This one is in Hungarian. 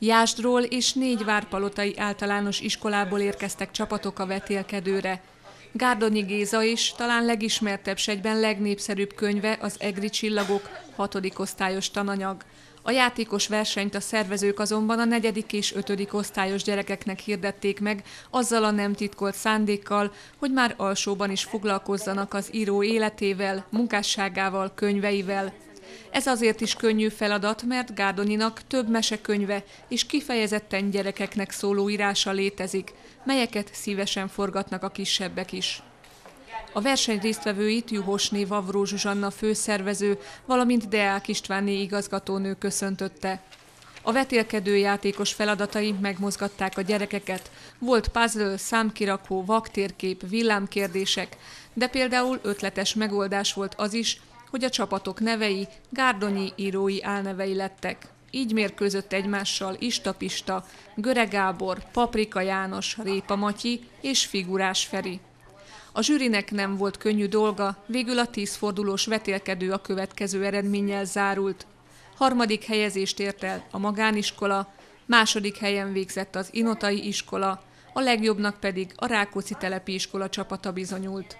Jásdról és 4 várpalotai általános iskolából érkeztek csapatok a vetélkedőre. Gárdonyi Géza is, talán legismertebb, s egyben legnépszerűbb könyve az Egri Csillagok, 6. osztályos tananyag. A játékos versenyt a szervezők azonban a 4. és 5. osztályos gyerekeknek hirdették meg, azzal a nem titkolt szándékkal, hogy már alsóban is foglalkozzanak az író életével, munkásságával, könyveivel. Ez azért is könnyű feladat, mert Gárdonyinak több mesekönyve és kifejezetten gyerekeknek szóló írása létezik, melyeket szívesen forgatnak a kisebbek is. A verseny résztvevőit Juhosné Vavró Zsuzsanna főszervező, valamint Deák Istvánné igazgatónő köszöntötte. A vetélkedő játékos feladatai megmozgatták a gyerekeket. Volt puzzle, számkirakó, vaktérkép, villámkérdések, de például ötletes megoldás volt az is, hogy a csapatok nevei Gárdonyi írói álnevei lettek. Így mérkőzött egymással Istapista, Göregábor, Paprika János, Répa Matyi és Figurás Feri. A zsűrinek nem volt könnyű dolga, végül a 10 fordulós vetélkedő a következő eredménnyel zárult. 3. helyezést ért el a magániskola, 2. helyen végzett az Inotai Iskola, a legjobbnak pedig a Rákóczi Telepi Iskola csapata bizonyult.